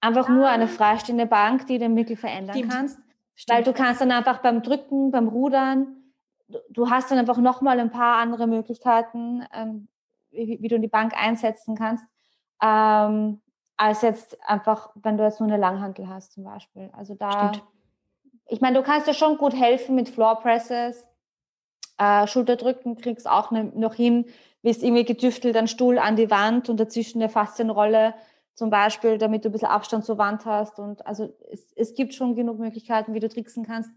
Einfach nur eine freistehende Bank, die den Winkel verändern kannst. Stimmt. Weil du kannst dann einfach beim Drücken, beim Rudern, du hast dann einfach nochmal ein paar andere Möglichkeiten, wie du die Bank einsetzen kannst. Als jetzt einfach, wenn du jetzt nur eine Langhantel hast zum Beispiel. Also da, stimmt. Ich meine, du kannst ja schon gut helfen mit Floor Presses, Schulterdrücken kriegst auch noch hin, bist irgendwie getüftelt, einen Stuhl an die Wand und dazwischen eine Faszienrolle zum Beispiel, damit du ein bisschen Abstand zur Wand hast. Und also es gibt schon genug Möglichkeiten, wie du tricksen kannst.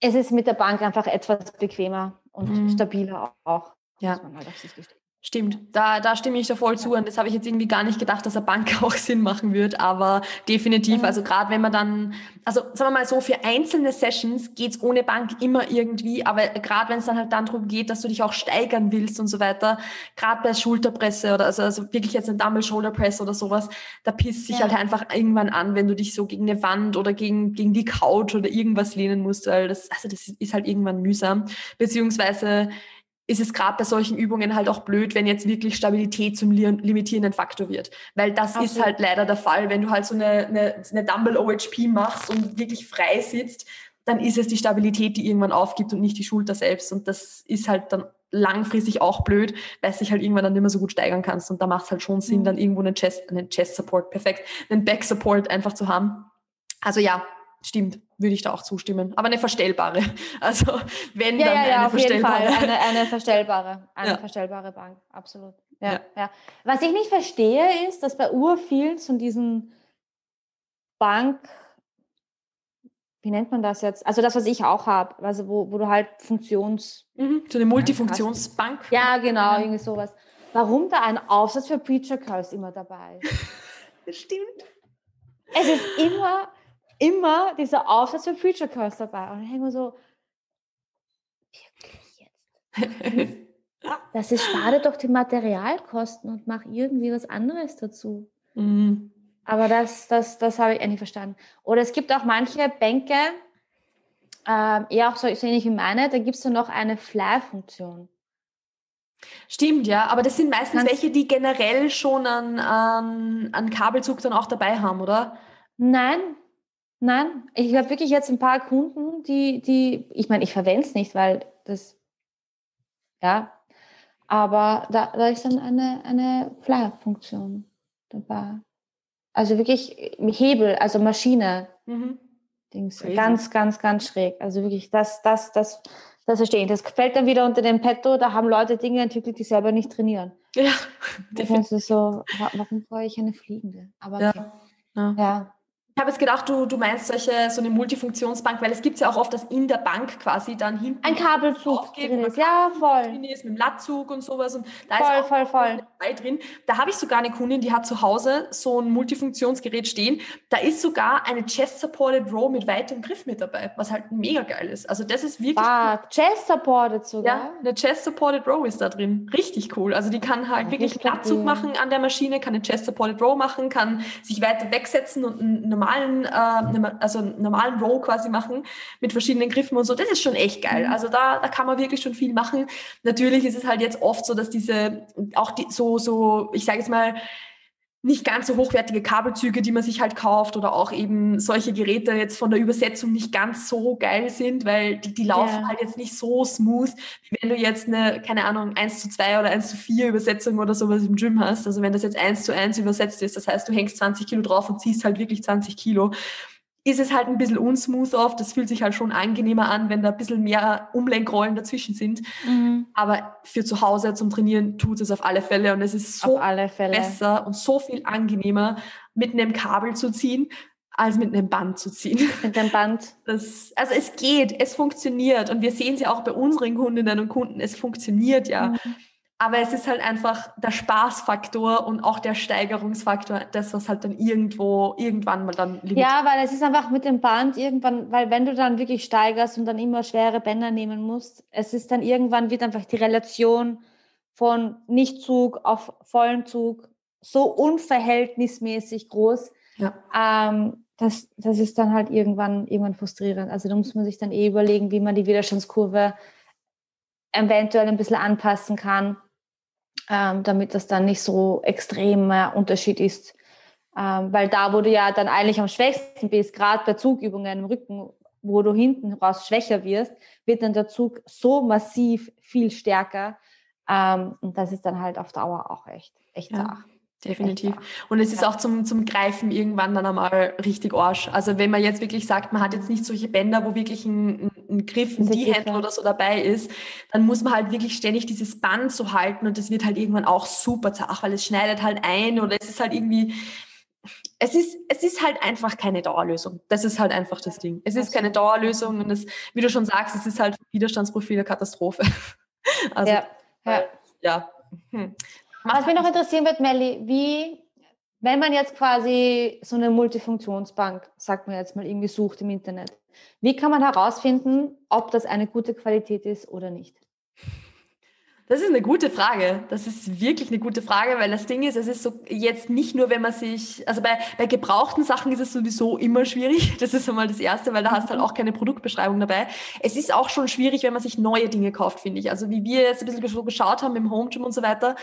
Es ist mit der Bank einfach etwas bequemer und stabiler auch. Ja. Muss man halt auf sich gestehen. Stimmt, da stimme ich da voll zu und das habe ich jetzt irgendwie gar nicht gedacht, dass eine Bank auch Sinn machen wird, aber definitiv, also gerade wenn man dann, also sagen wir mal so, für einzelne Sessions geht's ohne Bank immer irgendwie, aber gerade wenn es dann halt dann darum geht, dass du dich auch steigern willst und so weiter, gerade bei Schulterpresse oder also wirklich jetzt eine Dumbbell Shoulder Press oder sowas, da pisst sich halt einfach irgendwann an, wenn du dich so gegen eine Wand oder gegen die Couch oder irgendwas lehnen musst, weil das ist halt irgendwann mühsam, beziehungsweise ist es gerade bei solchen Übungen halt auch blöd, wenn jetzt wirklich Stabilität zum limitierenden Faktor wird. Weil das ist halt leider der Fall, wenn du halt so eine Dumbbell OHP machst und wirklich frei sitzt, dann ist es die Stabilität, die irgendwann aufgibt und nicht die Schulter selbst. Und das ist halt dann langfristig auch blöd, weil du dich halt irgendwann dann nicht mehr so gut steigern kannst. Und da macht es halt schon Sinn, dann irgendwo einen Chest-Support, perfekt, einen Back-Support einfach zu haben. Also ja, stimmt, würde ich da auch zustimmen. Aber eine verstellbare. Also wenn dann eine verstellbare. Ja, auf jeden Fall. Eine verstellbare Bank, absolut. Ja. Was ich nicht verstehe, ist, dass bei urvielen von diesen wie nennt man das jetzt? Also das, was ich auch habe, also wo du halt so eine Multifunktionsbank hast. Ja, genau, irgendwie sowas. Warum da ein Aufsatz für Preacher Curls immer dabei ist? Das stimmt. Es ist immer dieser Aufsatz für Preacher Curls dabei. Und dann hängen wir so, wirklich jetzt? Das ist, spare doch die Materialkosten und mach irgendwie was anderes dazu. Mhm. Aber das habe ich eigentlich verstanden. Oder es gibt auch manche Bänke, eher auch so ähnlich wie meine, da gibt es dann noch eine Fly-Funktion. Stimmt, ja, aber das sind meistens welche, die generell schon einen Kabelzug dann auch dabei haben, oder? Nein, Nein, ich habe wirklich jetzt ein paar Kunden, die ich meine, ich verwende es nicht, weil das, ja, aber da ist dann eine Flyer-Funktion dabei. Also wirklich Hebel, also Maschine. Mhm. Dings. Okay. Ganz, ganz, ganz schräg. Also wirklich, das verstehe ich. Das fällt dann wieder unter den Petto, da haben Leute Dinge entwickelt, die selber nicht trainieren. Ja, definitiv. Also so, warum brauche ich eine Fliegende? Aber okay. Ja. Ich habe jetzt gedacht, du meinst so eine Multifunktionsbank, weil es gibt ja auch oft, dass in der Bank quasi dann hinten ein Kabelzug drin ist. Ja, voll. Drin ist, mit dem Latzug und sowas. Und da voll, ist auch voll drin. Da habe ich sogar eine Kundin, die hat zu Hause so ein Multifunktionsgerät stehen. Da ist sogar eine Chest-Supported Row mit weitem Griff mit dabei, was halt mega geil ist. Also das ist wirklich cool. Chest-Supported sogar? Ja, eine Chest-Supported Row ist da drin. Richtig cool. Also die kann halt wirklich Latzug machen an der Maschine, kann eine Chest-Supported Row machen, kann sich weiter wegsetzen und einen normalen Row quasi machen mit verschiedenen Griffen und so. Das ist schon echt geil. Also da kann man wirklich schon viel machen. Natürlich ist es halt jetzt oft so, dass diese auch so ich sage jetzt mal nicht ganz so hochwertige Kabelzüge, die man sich halt kauft oder auch eben solche Geräte jetzt von der Übersetzung nicht ganz so geil sind, weil die laufen halt jetzt nicht so smooth, wie wenn du jetzt eine, keine Ahnung, 1:2 oder 1:4 Übersetzung oder sowas im Gym hast. Also wenn das jetzt 1:1 übersetzt ist, das heißt, du hängst 20 Kilo drauf und ziehst halt wirklich 20 Kilo, ist es halt ein bisschen unsmooth oft. Das fühlt sich halt schon angenehmer an, wenn da ein bisschen mehr Umlenkrollen dazwischen sind. Mhm. Aber für zu Hause zum Trainieren tut es auf alle Fälle. Und es ist so besser und so viel angenehmer, mit einem Kabel zu ziehen, als mit einem Band zu ziehen. Mit einem Band. Also es geht, es funktioniert. Und wir sehen es ja auch bei unseren Kundinnen und Kunden, es funktioniert ja. Mhm. Aber es ist halt einfach der Spaßfaktor und auch der Steigerungsfaktor, das, was halt dann irgendwann mal dann limitiert. Ja, weil es ist einfach mit dem Band irgendwann, weil wenn du dann wirklich steigerst und dann immer schwere Bänder nehmen musst, es ist dann irgendwann, wird einfach die Relation von Nichtzug auf vollen Zug so unverhältnismäßig groß, das ist dann halt irgendwann frustrierend. Also da muss man sich dann überlegen, wie man die Widerstandskurve eventuell ein bisschen anpassen kann, damit das dann nicht so extremer Unterschied ist. Weil da, wo du ja dann eigentlich am schwächsten bist, gerade bei Zugübungen im Rücken, wo du hinten raus schwächer wirst, wird dann der Zug so massiv viel stärker. Und das ist dann halt auf Dauer auch echt zart. Definitiv. Und es ist auch zum Greifen irgendwann dann einmal richtig Arsch. Also wenn man jetzt wirklich sagt, man hat jetzt nicht solche Bänder, wo wirklich ein Griff, ein D-Handle oder so dabei ist, dann muss man halt wirklich ständig dieses Band so halten und das wird halt irgendwann auch super zart, weil es schneidet halt ein oder es ist halt irgendwie... Es ist halt einfach keine Dauerlösung. Das ist halt einfach das Ding. Es ist keine Dauerlösung und es, wie du schon sagst, es ist halt Widerstandsprofil eine Katastrophe. Also, Was mich noch interessieren wird, Melli, wie, wenn man jetzt quasi so eine Multifunktionsbank, sagt man jetzt mal, irgendwie sucht im Internet, wie kann man herausfinden, ob das eine gute Qualität ist oder nicht? Das ist eine gute Frage. Das ist wirklich eine gute Frage, weil das Ding ist, es ist so jetzt nicht nur, wenn man sich, also bei gebrauchten Sachen ist es sowieso immer schwierig. Das ist einmal das Erste, weil da hast du halt auch keine Produktbeschreibung dabei. Es ist auch schon schwierig, wenn man sich neue Dinge kauft, finde ich. Also wie wir jetzt ein bisschen geschaut haben im Home Gym und so weiter.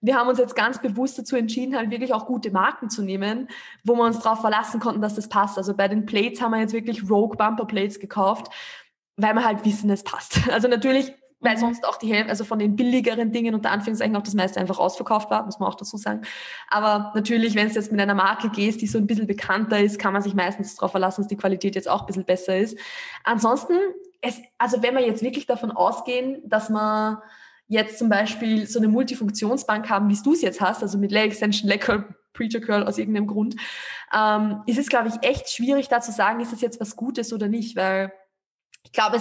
Wir haben uns jetzt ganz bewusst dazu entschieden, halt wirklich auch gute Marken zu nehmen, wo wir uns darauf verlassen konnten, dass das passt. Also bei den Plates haben wir jetzt wirklich Rogue Bumper Plates gekauft, weil wir halt wissen, es passt. Also natürlich, weil sonst auch die Hälfte, also von den billigeren Dingen unter Anführungszeichen auch das meiste einfach ausverkauft war, muss man auch dazu sagen. Aber natürlich, wenn du jetzt mit einer Marke gehst, die so ein bisschen bekannter ist, kann man sich meistens darauf verlassen, dass die Qualität jetzt auch ein bisschen besser ist. Ansonsten, also wenn wir jetzt wirklich davon ausgehen, dass man jetzt zum Beispiel so eine Multifunktionsbank haben, wie du es jetzt hast, also mit Leg Extension, Leg Curl, Preacher Curl aus irgendeinem Grund, ist es, glaube ich, echt schwierig da zu sagen, ist das jetzt was Gutes oder nicht, weil... Ich glaube,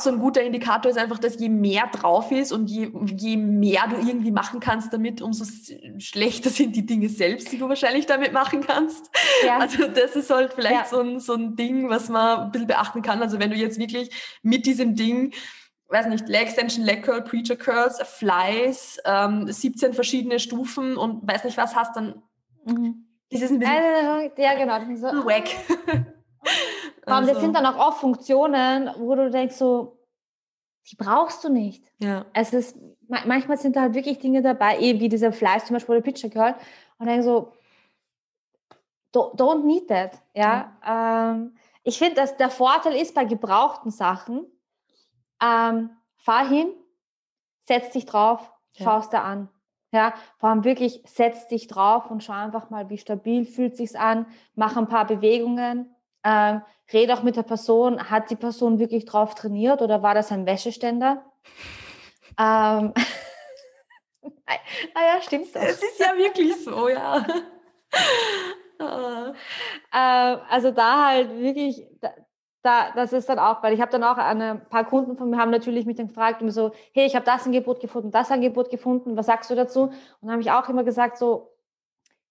so ein guter Indikator ist einfach, dass je mehr drauf ist und je mehr du irgendwie machen kannst damit, umso schlechter sind die Dinge selbst, die du wahrscheinlich damit machen kannst. Ja. Also das ist halt vielleicht so ein Ding, was man ein bisschen beachten kann. Also wenn du jetzt wirklich mit diesem Ding, weiß nicht, Leg Extension, Leg Curl, Preacher Curls, Flies, 17 verschiedene Stufen und weiß nicht was hast, dann ist es ein bisschen wack. Also. Das sind dann auch oft Funktionen, wo du denkst so, die brauchst du nicht. Ja. Es ist, manchmal sind da halt wirklich Dinge dabei, wie dieser Fleisch zum Beispiel oder Pitcher Curl, und dann so, don't need that. Ja. Ich finde, dass der Vorteil ist bei gebrauchten Sachen, fahr hin, setz dich drauf, schaust da an. Ja, vor allem wirklich, setz dich drauf und schau einfach mal, wie stabil fühlt sich's an, mach ein paar Bewegungen, rede auch mit der Person, hat die Person wirklich drauf trainiert oder war das ein Wäscheständer? Ja, stimmt doch. Es ist ja wirklich so, ja. Also da halt wirklich, das ist dann auch, weil ich habe dann auch ein paar Kunden von mir haben natürlich mich dann gefragt und so, hey, ich habe das Angebot gefunden, was sagst du dazu? Und dann habe ich auch immer gesagt so,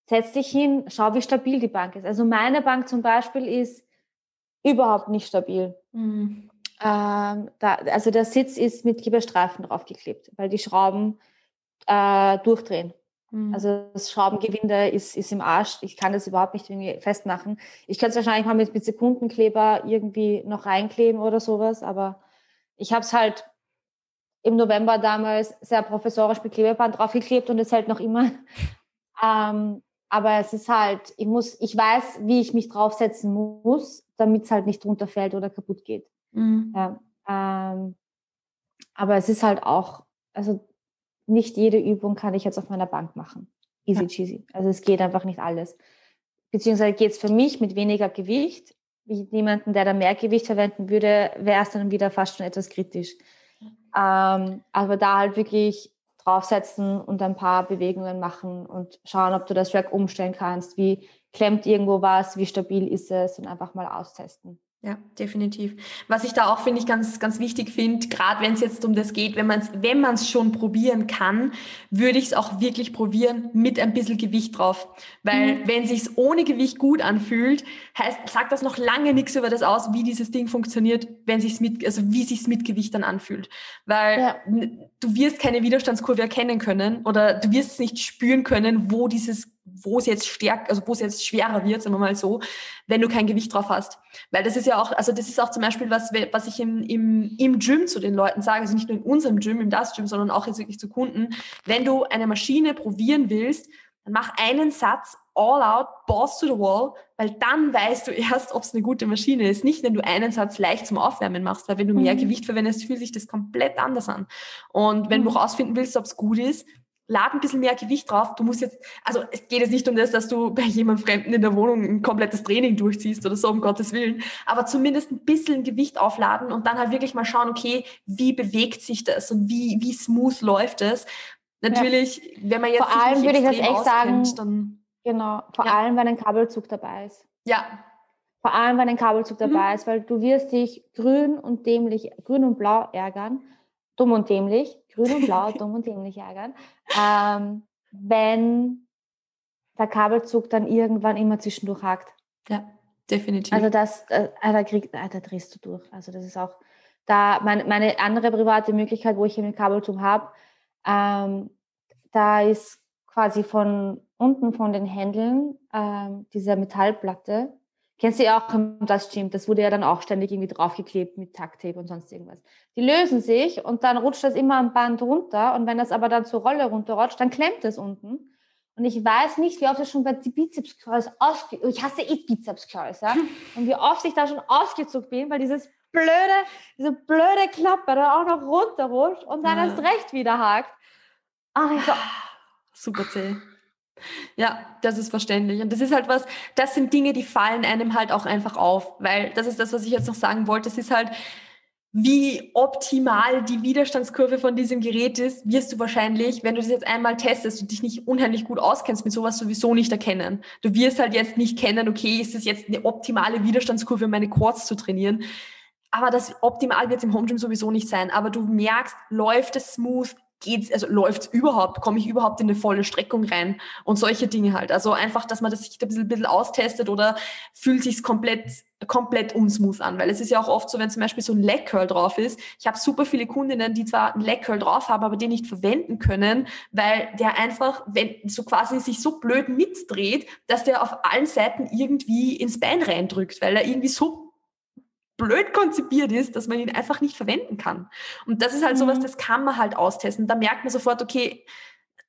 setz dich hin, schau, wie stabil die Bank ist. Also meine Bank zum Beispiel ist überhaupt nicht stabil. Mhm. Also der Sitz ist mit Gibberstreifen draufgeklebt, weil die Schrauben durchdrehen. Also das Schraubengewinde ist im Arsch. Ich kann das überhaupt nicht irgendwie festmachen. Ich könnte es wahrscheinlich mal mit Sekundenkleber irgendwie noch reinkleben oder sowas, aber ich habe es halt im November damals sehr professorisch mit Klebeband draufgeklebt und es hält noch immer. Aber es ist halt, ich weiß, wie ich mich draufsetzen muss, damit es halt nicht runterfällt oder kaputt geht. Mhm. Ja, aber es ist halt auch, also nicht jede Übung kann ich jetzt auf meiner Bank machen. Easy cheesy. Also es geht einfach nicht alles. Beziehungsweise geht es für mich mit weniger Gewicht. Wie jemanden, der da mehr Gewicht verwenden würde, wäre es dann wieder fast schon etwas kritisch. Aber da halt wirklich draufsetzen und ein paar Bewegungen machen und schauen, ob du das Rack umstellen kannst. Wie klemmt irgendwo was? Wie stabil ist es? Und einfach mal austesten. Ja, definitiv. Was ich da auch, finde ich, ganz, ganz wichtig finde, gerade wenn es jetzt um das geht, wenn man es schon probieren kann, würde ich es auch wirklich probieren mit ein bisschen Gewicht drauf. Weil wenn sich's ohne Gewicht gut anfühlt, sagt das noch lange nichts über das aus, wie dieses Ding funktioniert, wie sich's mit Gewicht dann anfühlt. Weil du wirst keine Widerstandskurve erkennen können oder du wirst es nicht spüren können, wo es jetzt schwerer wird, sagen wir mal so, wenn du kein Gewicht drauf hast. Weil das ist ja auch, also das ist auch zum Beispiel was ich im Gym zu den Leuten sage, also nicht nur in unserem Gym, im Das Gym, sondern auch jetzt wirklich zu Kunden. Wenn du eine Maschine probieren willst, dann mach einen Satz, all out, balls to the wall, weil dann weißt du erst, ob es eine gute Maschine ist. Nicht, wenn du einen Satz leicht zum Aufwärmen machst, weil wenn du mehr Gewicht verwendest, fühlt sich das komplett anders an. Und wenn du rausfinden willst, ob es gut ist, lad ein bisschen mehr Gewicht drauf. Du musst jetzt, also es geht jetzt nicht um das, dass du bei jemand Fremden in der Wohnung ein komplettes Training durchziehst oder so, um Gottes Willen, aber zumindest ein bisschen Gewicht aufladen und dann halt wirklich mal schauen, okay, wie bewegt sich das und wie smooth läuft das? Natürlich, wenn man jetzt vor allem würde ich das echt sagen, dann, genau, vor allem, wenn ein Kabelzug dabei ist. Ja. Vor allem, wenn ein Kabelzug dabei ist, weil du wirst dich grün und blau ärgern, dumm und dämlich, grün und blau, dumm und dämlich ärgern, wenn der Kabelzug dann irgendwann immer zwischendurch hakt. Ja, definitiv. Also das, da drehst du durch. Also das ist auch da meine andere private Möglichkeit, wo ich hier mit Kabelzug habe, da ist quasi von unten von den Händeln diese Metallplatte. Kennst du ja auch im Das Gym, das wurde ja dann auch ständig irgendwie draufgeklebt mit Takttape und sonst irgendwas. Die lösen sich und dann rutscht das immer am Band runter und wenn das aber dann zur Rolle runterrutscht, dann klemmt das unten. Und ich weiß nicht, wie oft das schon bei Bizeps Curls ich hasse Bizeps Curls, ja? Und wie oft ich da schon ausgezogen bin, weil diese blöde Klappe da auch noch runterrutscht und dann erst recht wieder hakt. Ach, ich so. Super zäh. Ja, das ist verständlich. Und das ist halt das sind Dinge, die fallen einem halt auch einfach auf, weil das ist das, was ich jetzt noch sagen wollte. Es ist halt, wie optimal die Widerstandskurve von diesem Gerät ist, wirst du wahrscheinlich, wenn du das jetzt einmal testest und dich nicht unheimlich gut auskennst, mit sowas sowieso nicht erkennen. Du wirst halt jetzt nicht kennen, okay, ist das jetzt eine optimale Widerstandskurve, um meine Quads zu trainieren? Aber das optimal wird es im Home Gym sowieso nicht sein. Aber du merkst, läuft es smooth, läuft's überhaupt, komme ich überhaupt in eine volle Streckung rein und solche Dinge halt. Also einfach, dass man das sich ein bisschen austestet oder fühlt sich's komplett unsmooth an, weil es ist ja auch oft so, wenn zum Beispiel so ein Leg Curl drauf ist. Ich habe super viele Kundinnen, die zwar einen Leg Curl drauf haben, aber den nicht verwenden können, weil der einfach, wenn so quasi sich so blöd mitdreht, dass der auf allen Seiten irgendwie ins Bein reindrückt, weil er irgendwie so blöd konzipiert ist, dass man ihn einfach nicht verwenden kann. Und das ist halt sowas, das kann man halt austesten. Da merkt man sofort, okay,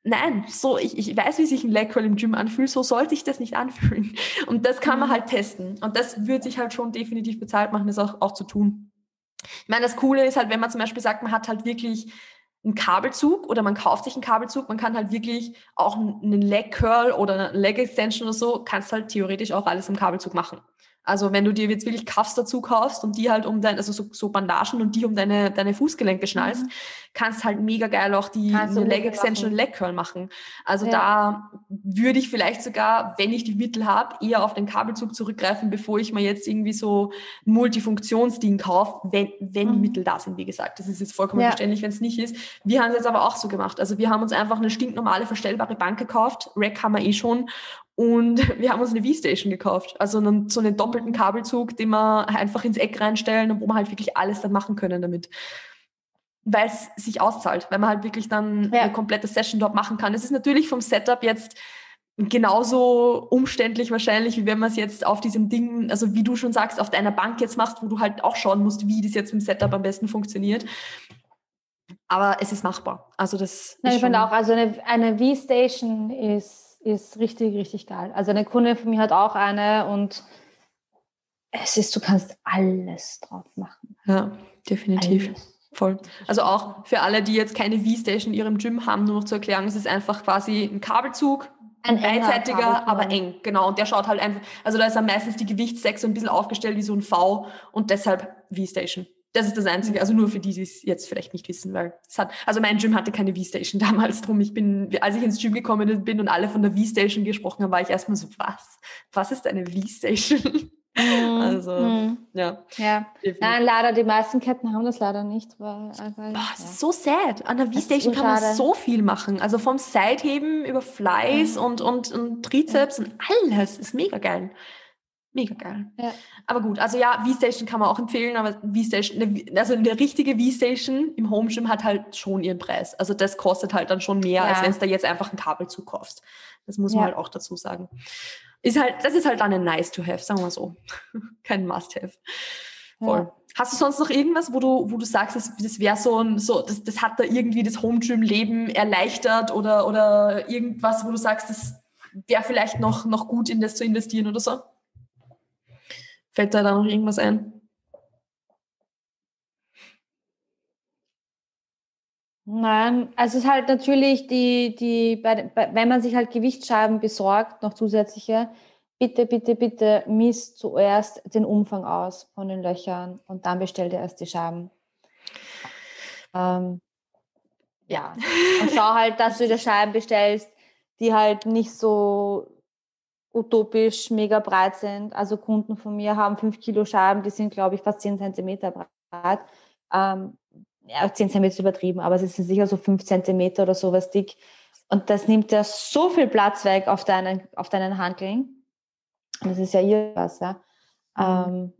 nein, so, ich weiß, wie sich ein Leg Curl im Gym anfühlt, so soll sich das nicht anfühlen. Und das kann man halt testen. Und das würde sich halt schon definitiv bezahlt machen, das auch zu tun. Ich meine, das Coole ist halt, wenn man zum Beispiel sagt, man hat halt wirklich einen Kabelzug oder man kauft sich einen Kabelzug, man kann halt wirklich auch einen Leg Curl oder eine Leg Extension oder so, kannst halt theoretisch auch alles im Kabelzug machen. Also wenn du dir jetzt wirklich Cuffs dazu kaufst und die halt um dein, also so Bandagen und die um deine Fußgelenke schnallst, kannst halt mega geil auch die eine Leg Extension und Leg Curl machen. Also da würde ich vielleicht sogar, wenn ich die Mittel habe, eher auf den Kabelzug zurückgreifen, bevor ich mir jetzt irgendwie so ein Multifunktionsding kaufe, wenn die Mittel da sind, wie gesagt. Das ist jetzt vollkommen verständlich, wenn es nicht ist. Wir haben es jetzt aber auch so gemacht. Also wir haben uns einfach eine stinknormale verstellbare Bank gekauft. Rack haben wir eh schon. Und wir haben uns eine V-Station gekauft, also so einen doppelten Kabelzug, den wir einfach ins Eck reinstellen und wo wir halt wirklich alles dann machen können damit, weil es sich auszahlt, weil man halt wirklich dann eine komplette Session dort machen kann. Es ist natürlich vom Setup jetzt genauso umständlich wahrscheinlich, wie wenn man es jetzt auf diesem Ding, also wie du schon sagst, auf deiner Bank jetzt machst, wo du halt auch schauen musst, wie das jetzt im Setup am besten funktioniert. Aber es ist machbar. Also das ist schon... auch, also eine V-Station ist richtig, richtig geil. Also eine Kundin von mir hat auch eine und du kannst alles drauf machen. Ja, definitiv. Alles. Voll. Also auch für alle, die jetzt keine V-Station in ihrem Gym haben, nur noch zur Erklärung, es ist einfach quasi ein Kabelzug, ein beidseitiger, aber eng. Genau, und der schaut halt einfach, also da ist dann meistens die Gewichtsdeck so ein bisschen aufgestellt wie so ein V und deshalb V-Station. Das ist das Einzige, also nur für die, die es jetzt vielleicht nicht wissen, weil es hat, also mein Gym hatte keine V-Station damals drum. Als ich ins Gym gekommen bin und alle von der V-Station gesprochen haben, war ich erstmal so, was ist eine V-Station? Ja. Nein, leider, die meisten Ketten haben das leider nicht, weil es ist so sad. An der V-Station kann man so viel machen. Also vom Sideheben über Flies und Trizeps und alles. Ist mega geil. Mega geil. Ja. Aber gut, also ja, V-Station kann man auch empfehlen, aber V-Station, also eine richtige V-Station im Home Gym hat halt schon ihren Preis. Also das kostet halt dann schon mehr, als wenn du da jetzt einfach ein Kabel zukaufst. Das muss man halt auch dazu sagen. Das ist halt dann ein nice to have, sagen wir so. Kein must have. Voll. Ja. Hast du sonst noch irgendwas, wo du sagst, das wäre das hat da irgendwie das Home Gym Leben erleichtert oder irgendwas, wo du sagst, das wäre vielleicht noch gut, in das zu investieren oder so? Fällt da noch irgendwas ein? Nein, also es ist halt natürlich wenn man sich halt Gewichtsscheiben besorgt, noch zusätzliche, bitte, bitte, bitte misst zuerst den Umfang aus von den Löchern und dann bestellt ihr erst die Scheiben. Und schau halt, dass du die Scheiben bestellst, die halt nicht so utopisch mega breit sind. Also Kunden von mir haben 5 Kilo Scheiben, die sind, glaube ich, fast 10 Zentimeter breit. 10 Zentimeter ist übertrieben, aber sie sind sicher so 5 Zentimeter oder sowas dick. Und das nimmt ja so viel Platz weg auf deinen Hanteln. Das ist ja irgendwas. Ja? Und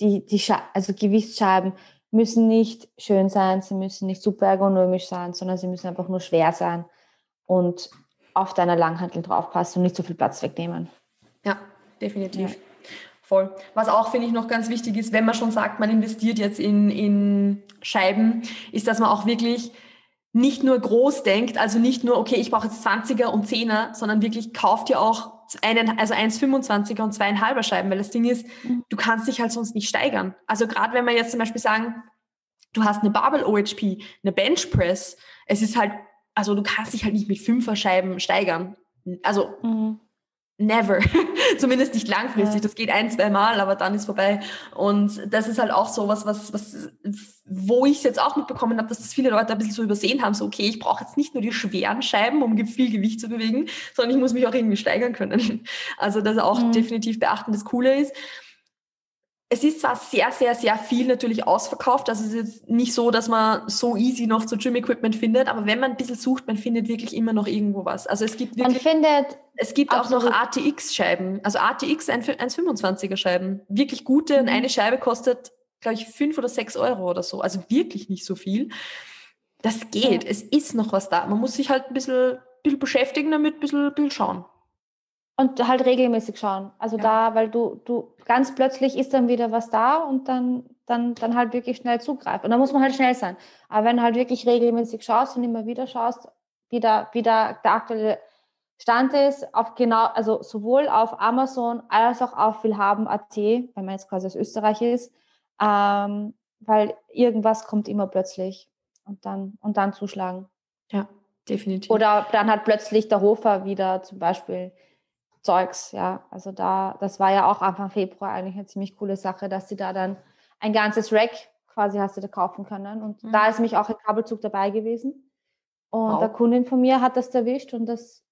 die Gewichtsscheiben müssen nicht schön sein, sie müssen nicht super ergonomisch sein, sondern sie müssen einfach nur schwer sein und auf deiner Langhantel draufpasst und nicht so viel Platz wegnehmen. Ja, definitiv. Ja. Voll. Was auch, finde ich, noch ganz wichtig ist, wenn man schon sagt, man investiert jetzt in Scheiben, ist, dass man auch wirklich nicht nur groß denkt, also nicht nur, okay, ich brauche jetzt 20er und 10er, sondern wirklich kauft ihr auch 1,25er und 2,5er Scheiben, weil das Ding ist, du kannst dich halt sonst nicht steigern. Also gerade wenn wir jetzt zum Beispiel sagen, du hast eine Barbell OHP, eine Bench Press, es ist halt, also du kannst dich halt nicht mit 5er-Scheiben steigern. Also never. Zumindest nicht langfristig. Ja. Das geht 1-2 Mal, aber dann ist vorbei. Und das ist halt auch so was wo ich es jetzt auch mitbekommen habe, dass das viele Leute ein bisschen so übersehen haben. So, okay, ich brauche jetzt nicht nur die schweren Scheiben, um viel Gewicht zu bewegen, sondern ich muss mich auch irgendwie steigern können. Also das auch definitiv beachten. Das Coole ist, es ist zwar sehr, sehr, sehr viel natürlich ausverkauft, also es ist jetzt nicht so, dass man so easy noch zu Gym-Equipment findet, aber wenn man ein bisschen sucht, man findet wirklich immer noch irgendwo was. Also es gibt wirklich, es gibt auch noch ATX-Scheiben, also ATX 1,25er-Scheiben, wirklich gute und eine Scheibe kostet, glaube ich, 5 oder 6 Euro oder so, also wirklich nicht so viel. Das geht, es ist noch was da, man muss sich halt ein bisschen beschäftigen damit, ein bisschen schauen. Und halt regelmäßig schauen. Also da, weil du ganz plötzlich ist dann wieder was da und dann halt wirklich schnell zugreifen. Und da muss man halt schnell sein. Aber wenn du halt wirklich regelmäßig schaust und immer wieder schaust, wie der aktuelle Stand ist, auf genau, also sowohl auf Amazon als auch auf willhaben.at, wenn man jetzt quasi aus Österreich ist, weil irgendwas kommt immer plötzlich und dann zuschlagen. Ja, definitiv. Oder dann hat plötzlich der Hofer wieder zum Beispiel Zeugs, ja. Also das war ja auch Anfang Februar eigentlich eine ziemlich coole Sache, dass sie da dann ein ganzes Rack quasi hast du da kaufen können. Und da ist mich auch ein Kabelzug dabei gewesen. Und wow. Der Kundin von mir hat das erwischt und das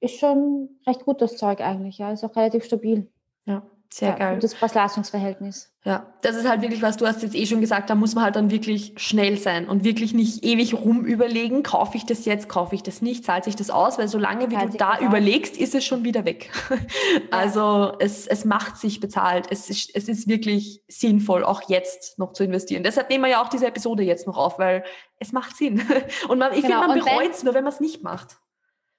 ist schon recht gut, das Zeug eigentlich. Ja, ist auch relativ stabil. Ja, sehr geil. Gutes Preis-Leistungs-Verhältnis. Ja, das ist halt wirklich was, du hast jetzt eh schon gesagt, da muss man halt dann wirklich schnell sein und wirklich nicht ewig rumüberlegen, kaufe ich das jetzt, kaufe ich das nicht, zahlt sich das aus, weil solange wie du da überlegst, ist es schon wieder weg. Ja. Also es macht sich bezahlt, es ist wirklich sinnvoll, auch jetzt noch zu investieren. Deshalb nehmen wir ja auch diese Episode jetzt noch auf, weil es macht Sinn. Und ich finde, man bereut es nur, wenn man es nicht macht.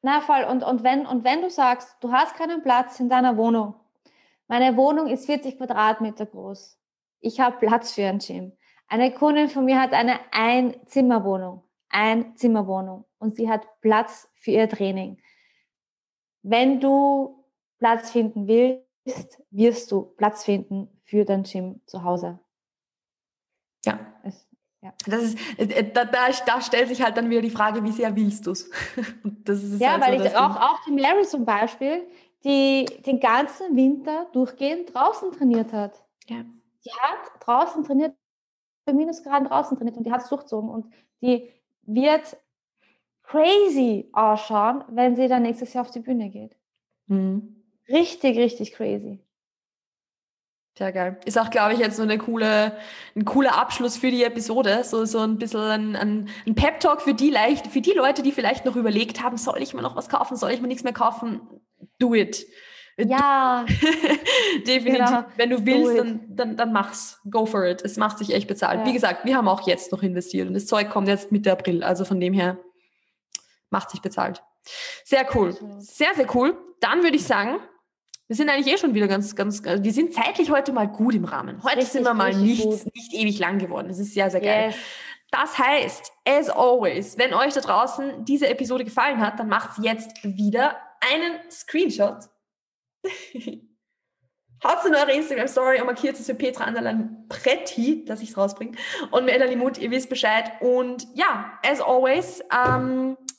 Na voll, und wenn du sagst, du hast keinen Platz in deiner Wohnung, meine Wohnung ist 40 Quadratmeter groß. Ich habe Platz für ein Gym. Eine Kundin von mir hat eine Einzimmerwohnung. Und sie hat Platz für ihr Training. Wenn du Platz finden willst, wirst du Platz finden für dein Gym zu Hause. Ja. Da stellt sich halt dann wieder die Frage, wie sehr willst du es? Ja, halt weil so, auch die Mary zum Beispiel, die den ganzen Winter durchgehend draußen trainiert hat. Ja. Die hat draußen trainiert, bei Minusgraden draußen trainiert und die hat es durchzogen. Und die wird crazy ausschauen, wenn sie dann nächstes Jahr auf die Bühne geht. Mhm. Richtig, richtig crazy. Sehr geil. Ist auch, glaube ich, jetzt so ein cooler Abschluss für die Episode. So ein bisschen ein Pep-Talk für die Leute, die vielleicht noch überlegt haben, soll ich mir noch was kaufen, soll ich mir nichts mehr kaufen? Do it. Ja. Definitiv. Genau. Wenn du willst, dann mach's. Go for it. Es macht sich echt bezahlt. Ja. Wie gesagt, wir haben auch jetzt noch investiert und das Zeug kommt jetzt Mitte April. Also von dem her macht sich bezahlt. Sehr cool. Sehr, sehr cool. Dann würde ich sagen, wir sind eigentlich eh schon wieder ganz, wir sind zeitlich heute mal gut im Rahmen. Heute richtig, sind wir mal nicht ewig lang geworden. Das ist sehr, sehr geil. Yes. Das heißt, as always, wenn euch da draußen diese Episode gefallen hat, dann macht's jetzt wieder einen Screenshot. Haut's in eure Instagram-Story und markiert es für petra_pretti, dass ich es rausbringe. Und Melanie Muth, ihr wisst Bescheid. Und ja, as always,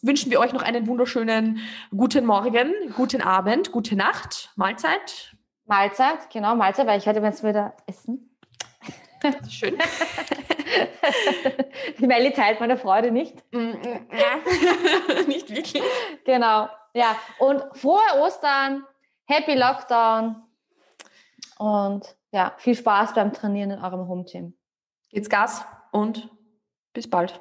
wünschen wir euch noch einen wunderschönen guten Morgen, guten Abend, gute Nacht, Mahlzeit. Mahlzeit, weil ich werde jetzt wieder essen. Schön. Die Melli teilt meine Freude nicht. Nicht wirklich. Genau, ja. Und frohe Ostern, happy Lockdown und ja, viel Spaß beim Trainieren in eurem Home Gym. Geht's Gas und bis bald.